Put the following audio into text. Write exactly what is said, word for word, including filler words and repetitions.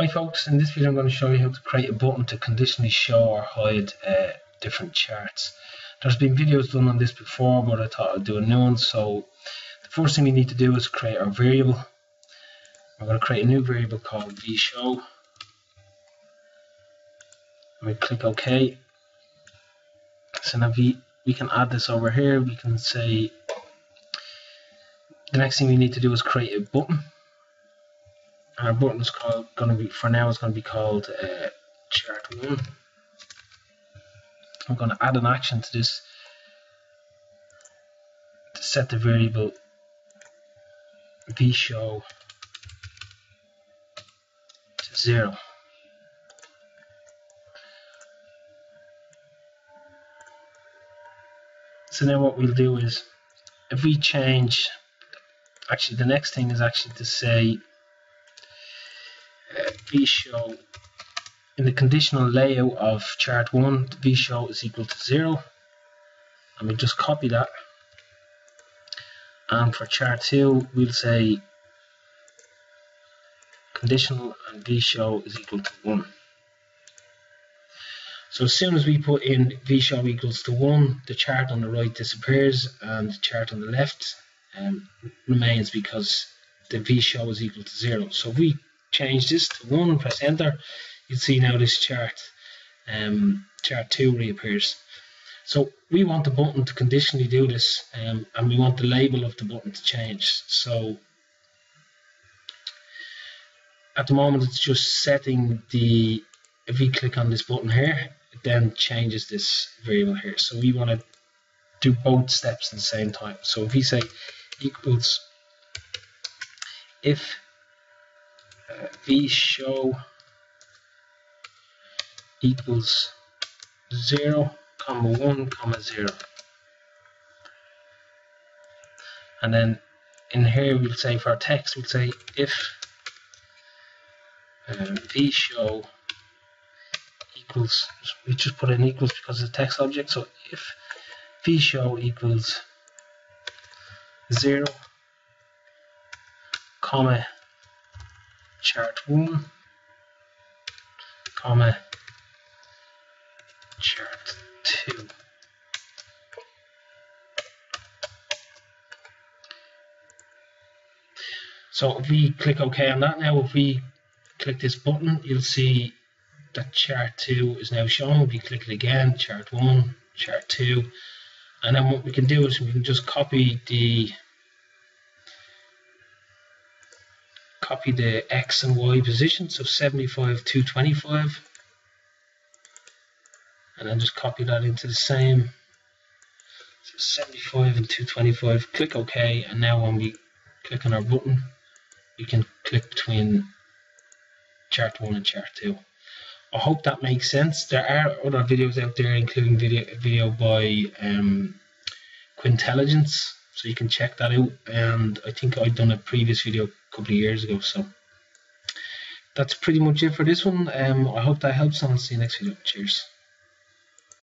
Hi folks, in this video I'm going to show you how to create a button to conditionally show or hide uh, different charts. There's been videos done on this before, but I thought I'd do a new one. So the first thing we need to do is create our variable. We're going to create a new variable called vShow. We click OK. So now we, we can add this over here. We can say the next thing we need to do is create a button. Our button is called, going to be, for now it's going to be called uh, chart one. I'm going to add an action to this to set the variable vShow to zero. So now what we'll do is, if we change, actually the next thing is actually to say vShow, in the conditional layout of chart one, vShow is equal to zero, and we just copy that. And for chart two we'll say conditional and vShow is equal to one. So as soon as we put in vShow equals to one, the chart on the right disappears and the chart on the left um, remains, because the vShow is equal to zero. So we change this to one and press enter. You'll see now this chart um, chart two reappears. So we want the button to conditionally do this, um, and we want the label of the button to change. So at the moment it's just setting the, if we click on this button here, it then changes this variable here. So we want to do both steps at the same time. So if we say equals if Uh, vShow equals zero comma one comma zero, and then in here we'll say for our text, we'll say if um, vShow equals, we just put in equals because it's a text object, so if vShow equals zero comma chart one, comma, chart two. So if we click OK on that now, if we click this button, you'll see that chart two is now shown. If we click it again, chart one, chart two, and then what we can do is we can just copy the Copy the X and Y position, so seventy-five, two twenty-five, and then just copy that into the same, so seventy-five and two twenty-five, click OK, and now when we click on our button, we can click between chart one and chart two. I hope that makes sense. There are other videos out there, including video, a video by um, Quantelligence, so you can check that out, and I think I've done a previous video couple of years ago. So that's pretty much it for this one. um I hope that helps, and I'll see you next video. Cheers.